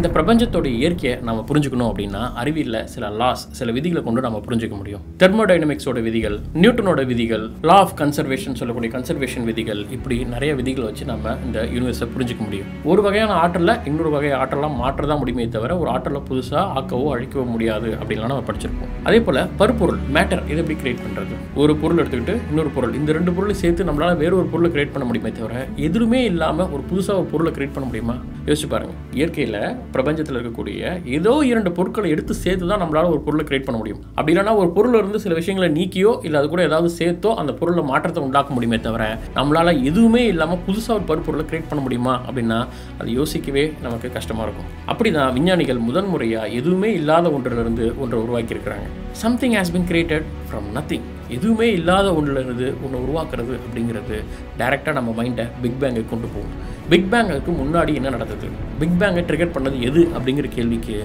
இந்த பிரபஞ்சத்தோட இயற்கையை நாம புரிஞ்சுக்கணும் அப்படின்னா அறிவியல்ல சில லாஸ் சில விதிகளை கொண்டு நாம புரிஞ்சுக்க முடியும். தெர்மோடைனமிக்ஸோட விதிகள், நியூட்டனோட விதிகள், லா ஆஃப் கன்சர்வேஷன் சொல்லக்கூடிய கன்சர்வேஷன் விதிகள், இப்படி நிறைய விதிகளை வச்சு நம்ம இந்த யூனிவர்ஸை புரிஞ்சுக்க முடியும். ஒரு வகையான ஆற்றலை இன்னொரு வகை ஆற்றலாம் மாற்றதான் முடியுமே தவிர ஒரு ஆற்றலை புதுசாக ஆக்கவோ அழிக்கவோ முடியாது அப்படின்லாம் நம்ம படிச்சிருப்போம். அதே போல பருப்பொருள் மேட்டர் இதை எப்படி கிரியேட் பண்றது, ஒரு பொருள் எடுத்துக்கிட்டு இன்னொரு பொருள், இந்த ரெண்டு பொருளை சேர்த்து நம்மளால வேற ஒரு பொருளை கிரியேட் பண்ண முடியுமே தவிர எதுவுமே இல்லாம ஒரு புதுசா ஒரு பொருளை கிரியேட் பண்ண முடியுமா? யோசிச்சு பாருங்க. இயற்கையில பிரபஞ்சத்தில் இருக்கக்கூடிய ஏதோ இரண்டு பொருட்களை எடுத்து சேர்த்து தான் நம்மளால ஒரு பொருளை கிரியேட் பண்ண முடியும். அப்படி இல்லைன்னா ஒரு பொருள் இருந்து சில விஷயங்களை நீக்கியோ இல்லை அது கூட ஏதாவது சேர்த்தோ அந்த பொருளை மாற்றத்தை உண்டாக்க முடியுமே தவிர நம்மளால எதுவுமே இல்லாம புதுசா ஒரு பருப்பொருளை கிரியேட் பண்ண முடியுமா அப்படின்னா அது யோசிக்கவே நமக்கு கஷ்டமா இருக்கும். அப்படிதான் விஞ்ஞானிகள் முதன் முறையா எதுவுமே இல்லாத ஒன்றில இருந்து ஒன்றை உருவாக்கி இருக்கிறாங்க. Something has been created from nothing. எதுவுமே இல்லாத ஒன்றிலிருந்து ஒன்று உருவாக்குறது அப்படிங்கிறது டைரெக்டாக நம்ம மைண்டை பிக் பேங்கை கொண்டு போகும். பிக் பேங்குக்கு முன்னாடி என்ன நடந்தது, பிக் பேங்கை ட்ரிகர் பண்ணது எது அப்படிங்கிற கேள்விக்கு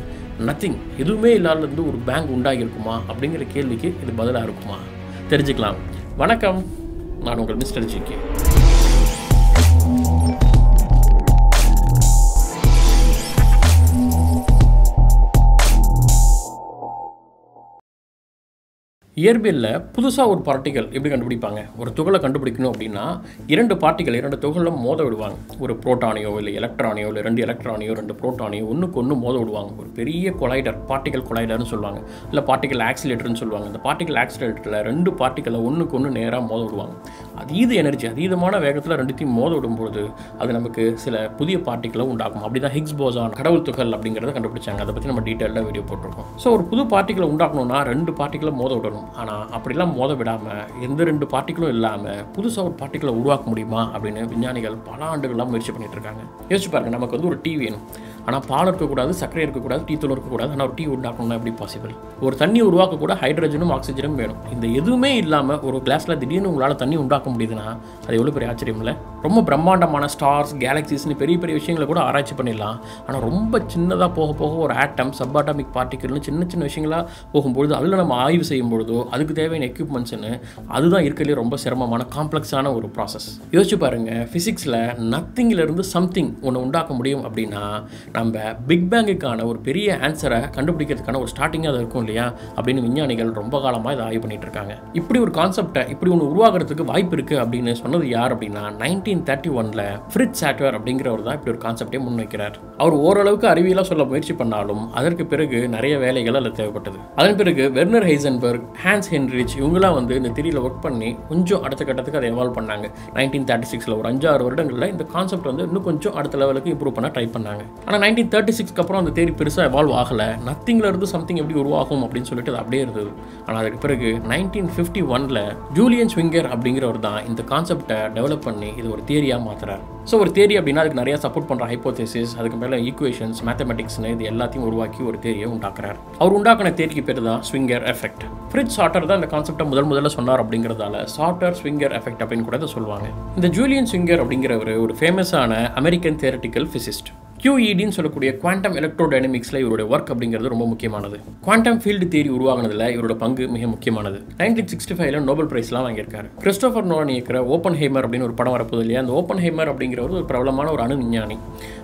நத்திங், எதுவுமே இல்லாததுலேருந்து ஒரு பேங்க் உண்டாகியிருக்குமா அப்படிங்கிற கேள்விக்கு இது பதிலாக இருக்குமா தெரிஞ்சுக்கலாம். வணக்கம், நான் உங்கள் மிஸ்டர் ஜிகே. இயற்பியலில் புதுசாக ஒரு பார்ட்டிகள் எப்படி கண்டுபிடிப்பாங்க, ஒரு துகளை கண்டுபிடிக்கணும் அப்படின்னா இரண்டு பார்ட்டிகள் இரண்டு துகளில் மோத விடுவாங்க. ஒரு புரோட்டானியோ இல்லை எலக்ட்ரானியோ இல்லை ரெண்டு எலக்ட்ரானியோ ரெண்டு புரோட்டானியோ ஒன்றுக்கு ஒன்று மோத விடுவாங்க. ஒரு பெரிய கொலைடர், பார்ட்டிகல் கொலைடர்னு சொல்லுவாங்க, இல்லை பார்ட்டிகல் ஆக்சிலேட்டர்னு சொல்லுவாங்க. அந்த பார்ட்டிகல் ஆக்சிலேட்டரில் ரெண்டு பார்ட்டிகளை ஒன்றுக்கு ஒன்று நேராக மோத விடுவாங்க. அதீத எனர்ஜி அதீதமான வேகத்தில் ரெண்டுத்தையும் மோத விடும்போது அது நமக்கு சில புதிய பார்ட்டிகளை உண்டாக்கும். அப்படி தான் ஹிக்ஸ் போசான், கடவுள் துகள் அப்படிங்கிறத கண்டுபிடிச்சாங்க. அதை பற்றி நம்ம டீட்டெயிலாக வீடியோ போட்டிருக்கோம். ஸோ ஒரு புது பார்ட்டிகளை உண்டாக்கணும்னா ரெண்டு பார்ட்டிகளை மோத விடணும். ஆனால் அப்படிலாம் மோத விடாமல் எந்த ரெண்டு பார்ட்டிகளும் இல்லாமல் புதுசாக ஒரு பார்ட்டிகளை உருவாக்க முடியுமா அப்படின்னு விஞ்ஞானிகள் பல ஆண்டுகளாக முயற்சி பண்ணிட்டு இருக்காங்க. யோசிச்சு பாருங்க, நமக்கு வந்து ஒரு டீ வேணும், ஆனால் பால் இருக்கக்கூடாது, சர்க்கரை இருக்கக்கூடாது, டீ தூள் இருக்கக்கூடாது, ஆனால் ஒரு டீ உண்டாக்கணும்னா எப்படி பாசிபிள்? ஒரு தண்ணி உருவாக்க கூட ஹைட்ரஜனும் ஆக்சிஜனும் வேணும். இந்த எதுவுமே இல்லாமல் ஒரு கிளாஸில் திடீர்னு உங்களால் தண்ணி உண்டாக்க முடியுதுன்னா அது எவ்வளோ பெரிய ஆச்சரியம் இல்லை? ரொம்ப பிரம்மாண்டமான ஸ்டார்ஸ், கேலக்சிஸ்னு பெரிய பெரிய விஷயங்களை கூட ஆராய்ச்சி பண்ணிடலாம். ஆனால் ரொம்ப சின்னதாக போக போக ஒரு ஆட்டம், சப் ஆட்டமிக் பார்ட்டிகள்னு சின்ன சின்ன விஷயங்களாக போகும்பொழுது அதில் நம்ம ஆய்வு செய்யும் பொழுதோ அதுக்கு தேவையான எக்யூப்மெண்ட்ஸ்னு அதுதான் இருக்கிறதுலே ரொம்ப சிரமமான காம்ப்ளெக்ஸான ஒரு ப்ராசஸ். யோசிச்சு பாருங்கள், ஃபிசிக்ஸில் நத்திங்கிலிருந்து சம்திங் ஒன்று உண்டாக்க முடியும் அப்படின்னா நம்ம பிக் பேங்குக்கான ஒரு பெரிய ஆன்சரை கண்டுபிடிக்கிறதுக்கான ஒரு ஸ்டார்டிங்காக அது இருக்கும் இல்லையா அப்படின்னு விஞ்ஞானிகள் ரொம்ப காலமாக இதை ஆய்வு பண்ணிட்டு இருக்காங்க. இப்படி ஒரு கான்செப்டை இப்படி ஒன்று உருவாக்குறதுக்கு வாய்ப்பு இருக்குது அப்படின்னு சொன்னது யார் அப்படின்னா 1931 ஃப்ரிட்ஸ் சாட்டர் அப்படிங்கிறவர் தான் இப்படி ஒரு கான்செப்டே முன்வைக்கிறார். அவர் ஓரளவுக்கு அறிவியலாக சொல்ல முயற்சி பண்ணாலும் அதற்கு பிறகு நிறைய வேலைகள் அதில் தேவைப்பட்டது. அதன் பிறகு வெர்னர் ஹைசன்பர்க், ஹான்ஸ் ஹென்ரிச் இவங்களாம் வந்து இந்த தியரியில் ஒர்க் பண்ணி கொஞ்சம் அடுத்த கட்டத்துக்கு அதை எவால்வ் பண்ணாங்க. 1936 ஒரு 5-6 வருடங்களில் இந்த கான்செப்ட் வந்து இன்னும் கொஞ்சம் அடுத்த லெவலுக்கு இம்ப்ரூவ் பண்ண ட்ரை பண்ணாங்க. ஆனால் 1936 அப்புறம் அந்த தியரி பெருசாக எவால்வ் ஆகலை. நத்திங்கில் இருந்து சம்திங் எப்படி உருவாகும் அப்படின்னு சொல்லிட்டு அது அப்படியே இருந்தது. ஆனால் அதுக்கு பிறகு 1951 ஜூலியன் ஸ்விங்கர் அப்படிங்கிறவர் தான் இந்த கான்செப்டை டெவலப் பண்ணி இது ஒரு தியரியாக மாற்றுறார். ஸோ ஒரு தியரி அப்படின்னா அதுக்கு நிறையா சப்போர்ட் பண்ணுற ஹைப்போதேசிஸ், அதுக்கு மேலே ஈக்குவேஷன்ஸ், மேத்தமெட்டிக்ஸ்னு இது எல்லாத்தையும் உருவாக்கி ஒரு தியரியை உண்டாக்குறார். அவர் உண்டாக்கின தியரிக்கு பேர் தான் ஸ்விங்கர் எஃபெக்ட். ஃப்ரிட்ஸ் சாட்டர் தான் இந்த கான்செப்டை முதல்ல சொன்னார் அப்படிங்கிறதால சாட்டர் ஸ்விங்கர் எஃபெக்ட் அப்படின்னு கூட அதை சொல்லுவாங்க. இந்த ஜூலியன் ஸ்விங்கர் அப்படிங்கிறவர் ஒரு ஃபேமஸான அமெரிக்கன் தியரட்டிக்கல் ஃபிசிஸ்ட். QEDன்னு சொல்லக்கூடிய குவாண்டம் எலக்ட்ரோ டைனமிக்ஸில் இவருடைய ஒர்க் அப்படிங்கிறது ரொம்ப முக்கியமானது. குவாண்டம் ஃபீல்டு தியரி உருவாகினதில் இவரோட பங்கு மிக முக்கியமானது. 1965 நோபல் பிரைஸ்லாம் வாங்கியிருக்காரு. கிறிஸ்டோபர் நோலன் இயக்கிற ஓப்பன்ஹைமர் அப்படின்னு ஒரு படம் வரப்போது இல்லையா, அந்த ஓப்பன்ஹைமர் அப்படிங்கிறவர் ஒரு பிரபலமான ஒரு அணு விஞ்ஞானி.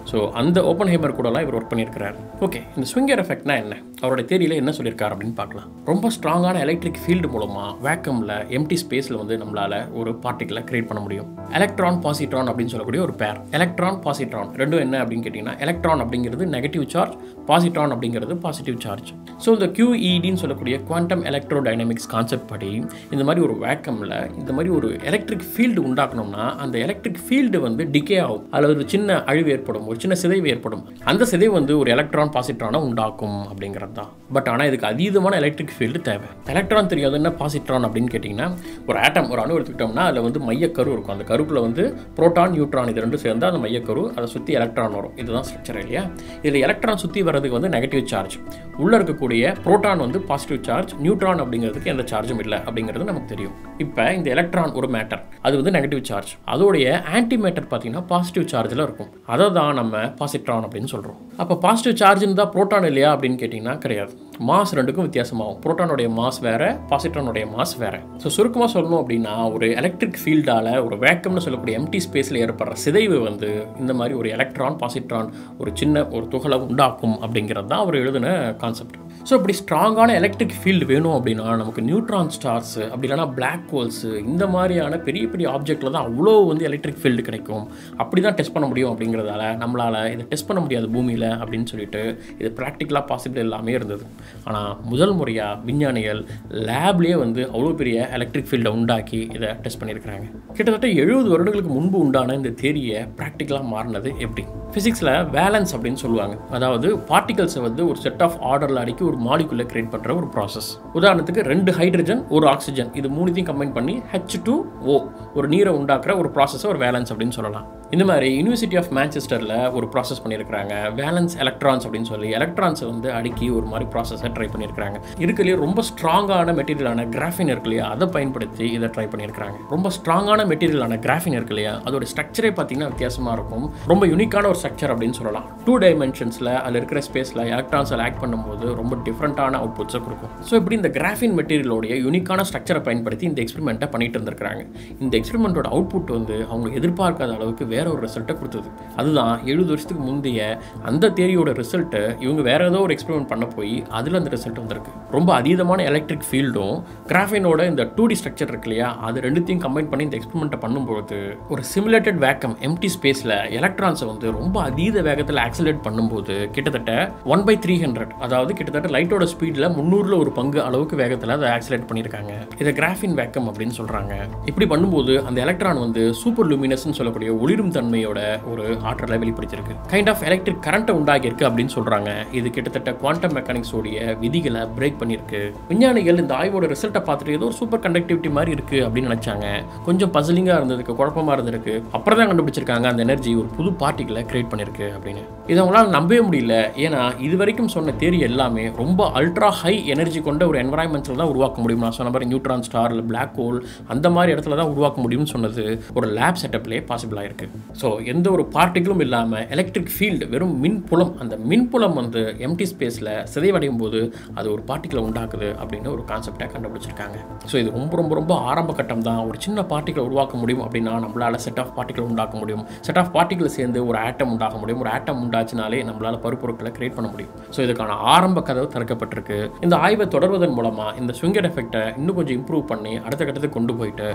ஸோ அந்த ஓப்பன்ஹைமர் கூடலாம் இவர் ஒர்க் பண்ணியிருக்கிறார். ஓகே, இந்த ஸ்விங்கர் எஃபெக்ட்னா என்ன, அவரோட தியரியில் என்ன சொல்லியிருக்காரு அப்படின்னு பார்க்கலாம். ரொம்ப ஸ்ட்ராங்கான எலக்ட்ரிக் ஃபீல்டு மூலமாக வேக்கமில் எம்டி ஸ்பேஸில் வந்து நம்மளால் ஒரு பார்ட்டிகளை கிரியேட் பண்ண முடியும். எலக்ட்ரான் பாசிட்ரான் அப்படின்னு சொல்லக்கூடிய ஒரு பேர். எலக்ட்ரான் பாசிட்ரான் ரெண்டும் என்ன அப்படின்னு கேட்டிங்கன்னா, எலக்ட்ரான் அப்படிங்கிறது நெகட்டிவ் சார்ஜ், பாசிட்ரான் அப்படிங்கிறது பாசிட்டிவ் சார்ஜ். ஸோ இந்த QEDன்னு சொல்லக்கூடிய குவாண்டம் எலக்ட்ரோ டைனமிக்ஸ் கான்செப்ட் படி இந்த மாதிரி ஒரு வேக்கமில் இந்த மாதிரி ஒரு எலக்ட்ரிக் ஃபீல்டு உண்டாக்கணும்னா அந்த எலக்ட்ரிக் ஃபீல்டு வந்து டிகே ஆகும், அதில் ஒரு சின்ன அழிவு ஏற்படும், ஒரு சின்ன சிதைவு ஏற்படும். அந்த சிதைவு வந்து ஒரு எலக்ட்ரான் பாசிட்ரானை உண்டாக்கும் அப்படிங்கிறது தான். பட் ஆனால் இதுக்கு அதீதமான எலக்ட்ரிக் ஃபீல்டு தேவை. எலக்ட்ரான் தெரியாது என்ன பாசிட்ரான் அப்படின்னு கேட்டிங்கன்னா, ஒரு ஆட்டம் ஒரு அணு எடுத்துக்கிட்டோம்னா அதில் வந்து மையக்கரு இருக்கும், அந்த கருக்குள்ளே வந்து புரோட்டான் நியூட்ரான் இது ரெண்டும் சேர்ந்தால் அந்த மையக்கரு, அதை சுற்றி எலக்ட்ரான் வரும், இதுதான் ஸ்ட்ரக்சர் இல்லையா. இதில் எலக்ட்ரான் சுற்றி வர்றதுக்கு வந்து நெகட்டிவ் சார்ஜ், உள்ளே இருக்கக்கூடிய புரோட்டான் வந்து பாசிட்டிவ் சார்ஜ், நியூட்ரான் அப்படிங்கிறதுக்கு எந்த சார்ஜும் இல்லை அப்படிங்கிறது நமக்கு தெரியும். இப்போ இந்த எலக்ட்ரான் ஒரு மேட்டர், அது வந்து நெகட்டிவ் சார்ஜ், அதோடைய ஆன்டி மேட்டர் பார்த்தீங்கன்னா பாசிட்டிவ் சார்ஜில் இருக்கும், அதை தான் நம்ம பாசிட்ரான் அப்படின்னு சொல்கிறோம். அப்போ பாசிட்டிவ் சார்ஜ்னு தான் புரோட்டான் இல்லையா அப்படின்னு கேட்டிங்கன்னா கிடையாது. மாஸ் ரெண்டுக்கும் வித்தியாசமாகும். புரோட்டானுடைய மாஸ் வேற, பாசிட்ரானுடைய மாஸ் வேற. ஸோ சுருக்கமாக சொல்லணும் அப்படின்னா, ஒரு எலக்ட்ரிக் ஃபீல்டால ஒரு வேக்கம்னு சொல்லக்கூடிய எம்டி ஸ்பேஸில் ஏற்படுற சிதைவு வந்து இந்த மாதிரி ஒரு எலக்ட்ரான் பாசிட்ரான் ஒரு சின்ன ஒரு துகளை உண்டாக்கும் அப்படிங்கிறது தான் அவர் எழுதின கான்செப்ட். ஸோ இப்படி ஸ்ட்ராங்கான எலக்ட்ரிக் ஃபீல்டு வேணும் அப்படின்னா நமக்கு நியூட்ரான் ஸ்டார்ஸ் அப்படி இல்லைனா பிளாக் ஹோல்ஸு இந்த மாதிரியான பெரிய பெரிய ஆப்ஜெக்டில் தான் அவ்வளோ வந்து எலக்ட்ரிக் ஃபீல்டு கிடைக்கும். அப்படி தான் டெஸ்ட் பண்ண முடியும் அப்படிங்கிறதால நம்மளால் இதை டெஸ்ட் பண்ண முடியாது பூமியில் அப்படின்னு சொல்லிட்டு இது ப்ராக்டிக்கலாக பாசிபிள் எல்லாமே இருந்தது. ஆனால் முதல் முறையாக விஞ்ஞானிகள் லேப்லேயே வந்து அவ்வளோ பெரிய எலக்ட்ரிக் ஃபீல்டை உண்டாக்கி இதை டெஸ்ட் பண்ணியிருக்கிறாங்க. கிட்டத்தட்ட 70 வருடங்களுக்கு முன்பு உண்டான இந்த தியரியை ப்ராக்டிக்கலாக மாறினது எப்படி? ஃபிசிக்ஸில் வேலன்ஸ் அப்படின்னு சொல்லுவாங்க. அதாவது பார்ட்டிகல்ஸை வந்து ஒரு செட் ஆஃப் ஆர்டரில் அடிக்கி ஒரு மாலிகுலை கிரியேட் பண்ணுற ஒரு ப்ராசஸ். உதாரணத்துக்கு 2 ஹைட்ரஜன் ஒரு ஆக்சிஜன் இது 3த்தையும் கம்பைன் பண்ணி H2O ஒரு நீரை உண்டாக்குற ஒரு ப்ராசஸை ஒரு வேலன்ஸ் அப்படின்னு சொல்லலாம். இந்த மாதிரி யூனிவர்சிட்டி ஆஃப் மேன்செஸ்டரில் ஒரு ப்ராசஸ் பண்ணியிருக்கிறாங்க, வேலன்ஸ் எலக்ட்ரான்ஸ் அப்படின்னு சொல்லி எலக்ட்ரான்ஸை வந்து அடுக்கி ஒரு மாதிரி ப்ராசஸை ட்ரை பண்ணியிருக்கிறாங்க. இருக்கிறதுலேயே ரொம்ப ஸ்ட்ராங்கான மெட்டீரியலான கிராஃபின் இருக்கு இல்லையா, அதை பயன்படுத்தி இதை ட்ரை பண்ணியிருக்கிறாங்க. ரொம்ப ஸ்ட்ராங்கான மெட்டீரியலான கிராஃபின் இருக்கு இல்லையா, அதோட ஸ்ட்ரக்சரே பார்த்தீங்கன்னா வித்தியாசமாக இருக்கும். ரொம்ப யூனிக்கான ஒரு ஸ்ட்ரக்சர் அப்படின்னு சொல்லலாம். 2 டைமென்ஷன்ஸில் அதில் இருக்கிற ஸ்பேஸில் எலக்ட்ரான்ஸில் ஆக்ட் பண்ணும்போது ரொம்ப டிஃப்ரெண்ட்டான அவுட்புட்ஸை கொடுக்கும். ஸோ இப்படி இந்த கிராஃபின் மெட்டீரியலோடைய யூனிக்கான ஸ்ட்ரக்சரை பயன்படுத்தி இந்த எக்ஸ்பெரிமெண்ட்டை பண்ணிட்டு இருந்திருக்கிறாங்க. இந்த எக்ஸ்பெரிமெண்ட்டோட அவுட்புட் வந்து அவங்க எதிர்பார்க்காத அளவுக்கு வேற ஒரு ரிசல்ட்டை கொடுத்தது. அதுதான் 70 வருஷத்துக்கு முந்தைய அந்த தியரியோட ரிசல்ட்டை இவங்க வேற ஏதோ ஒரு எக்ஸ்பெரிமெண்ட் பண்ண போய் அதில் அந்த ரிசல்ட் வந்திருக்கு. ரொம்ப அதீதமான எலக்ட்ரிக் ஃபீல்டும் கிராஃபினோட இந்த 2D ஸ்ட்ரக்சர் இருக்கு இல்லையா, அது ரெண்டுத்தையும் கம்பைன் பண்ணி இந்த எக்ஸ்பெரிமெண்ட்டை பண்ணும்போது ஒரு சிமுலேட்டட் வேக்கம் எம்டி ஸ்பேஸில் எலக்ட்ரான்ஸை வந்து ரொம்ப அதீத வேகத்தில் ஆக்சிலேட் பண்ணும்போது கிட்டத்தட்ட 1/300, அதாவது கிட்டத்தட்ட லைட்டோட ஸ்பீடில் 300ல் 1 பங்கு அளவுக்கு வேகத்தில் அதை ஆக்சிலேட் பண்ணியிருக்காங்க. இதை கிராஃபின் வேக்கம் அப்படின்னு சொல்கிறாங்க. இப்படி பண்ணும்போது அந்த எலக்ட்ரான் வந்து சூப்பர் லூமினஸ்ன்னு சொல்லக்கூடிய ஒளி தன்மையோட ஒரு ஆற்றலை வெளிப்படுத்திருக்கு. கைண்ட் ஆஃப் எலக்ட்ரிக் கரண்ட்டை உண்டாகிருக்கு அப்படின்னு சொல்றாங்க. இது கிட்டத்தட்ட குவாண்டம் மெக்கானிக்ஸ் உடைய விதிகளை பிரேக் பண்ணிருக்கு. விஞ்ஞானிகள் இந்த ஆய்வோட ரிசல்ட்டை பார்த்துட்டு ஏதோ ஒரு சூப்பர் கண்டக்டிவிட்டி மாதிரி இருக்கு அப்படின்னு நினைச்சாங்க. கொஞ்சம் பசிலிங்கா இருந்ததுக்கு, குழப்பமா இருந்திருக்கு. அப்புறம் தான் கண்டுபிடிச்சிருக்காங்க அந்த எனர்ஜி ஒரு புது பார்ட்டிகளை கிரியேட் பண்ணிருக்கு அப்படின்னு. இதை அவங்களால நம்பவே முடியல. ஏன்னா இது வரைக்கும் சொன்ன தியரி எல்லாமே ரொம்ப அல்ட்ரா ஹை எனர்ஜி கொண்ட ஒரு என்வரான்மெண்ட்ல தான் உருவாக்க முடியும். நான் சொன்ன மாதிரி நியூட்ரான் ஸ்டார், பிளாக் ஹோல் அந்த மாதிரி இடத்துல தான் உருவாக்க முடியும்னு சொன்னது ஒரு லேப் செட்டப்லேயே பாசிபிளா இருக்கு. ஸோ எந்த ஒரு பார்ட்டிகளும் இல்லாமல் எலக்ட்ரிக் ஃபீல்டு வெறும் மின்புலம், அந்த மின்புலம் வந்து எம்டி ஸ்பேஸில் சிதைவடையும் போது அது ஒரு பார்ட்டிகளை உண்டாக்குது அப்படின்னு ஒரு கான்செப்டாக கண்டுபிடிச்சிருக்காங்க. ஸோ இது ரொம்ப ரொம்ப ரொம்ப ஆரம்ப கட்டம் தான். ஒரு சின்ன பார்ட்டிகளை உருவாக்க முடியும் அப்படின்னா நம்மளால் செட் ஆஃப் பார்ட்டிகளை உண்டாக்க முடியும். செட் ஆஃப் பார்ட்டிகளை சேர்ந்து ஒரு ஆட்டம் உண்டாக முடியும். ஒரு ஆட்டம் உண்டாச்சுனாலே நம்மளால் பருப்பொருட்களை கிரியேட் பண்ண முடியும். ஸோ இதுக்கான ஆரம்ப கதவு திறக்கப்பட்டிருக்கு. இந்த ஆய்வை தொடர்வதன் மூலமாக இந்த ஸ்விங்கர் எஃபெக்டை இன்னும் கொஞ்சம் இம்ப்ரூவ் பண்ணி அடுத்த கட்டத்துக்கு கொண்டு போயிட்டு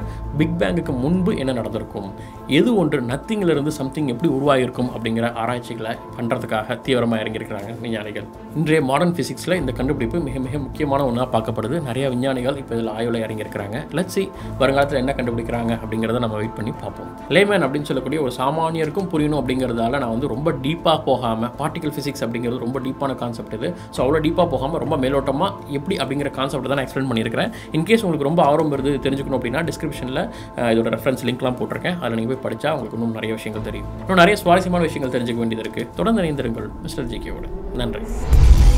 பிக் பேங்குக்கு முன்பு என்ன நடந்திருக்கும், எது ஒன்று நத்திங்கிலிருந்து சம்திங் எப்படி உருவாகிருக்கும் அப்படிங்கிற ஆராய்ச்சிகளை பண்ணுறதுக்காக தீவிரமாக இறங்கியிருக்கிறாங்க விஞ்ஞானிகள். இன்றைய மாடர்ன் ஃபிசிக்ஸில் இந்த கண்டுபிடிப்பு மிக மிக முக்கியமான ஒன்றாக பார்க்கப்படுது. நிறைய விஞ்ஞானிகள் இப்போ இதில் ஆய்வில் இறங்கியிருக்கிறாங்க. லெட்ஸ் சீ வருங்காலத்தில் என்ன கண்டுபிடிக்கிறாங்க அப்படிங்கிறத நம்ம வெயிட் பண்ணி பார்ப்போம். லேமேன் அப்படின்னு சொல்லக்கூடிய ஒரு சாமானியருக்கும் புரியணும் அப்படிங்கிறதால நான் வந்து ரொம்ப டீப்பாக போகாமல், பார்ட்டிகல் ஃபிசிக்ஸ் அப்படிங்கிறது ரொம்ப டீப்பான கான்செப்ட் இது, ஸோ அவ்வளோ டீப்பாக போகாமல் ரொம்ப மேலோட்டமாக எப்படி அப்படிங்கிற கான்செப்ட் தான் நான் எக்ஸ்பிளைன் பண்ணியிருக்கிறேன். இன்கேஸ் உங்களுக்கு ரொம்ப ஆர்வம் இருந்து தெரிஞ்சுக்கணும் அப்படின்னா டிஸ்கிரிப்ஷனில் இதோட ரெஃபரன்ஸ் லிங்க்லாம் போட்டிருக்கேன். அதில் நீங்கள் போய் படித்தா உங்களுக்கு இன்னும் நிறைய விஷயங்கள் தெரியும். இன்னும் நிறைய சுவாரஸ்யமான விஷயங்கள் தெரிஞ்சுக்க வேண்டியது இருக்குது. தொடர்ந்து இணைந்திருங்கள் மிஸ்டர் ஜிகேவோட. நன்றி.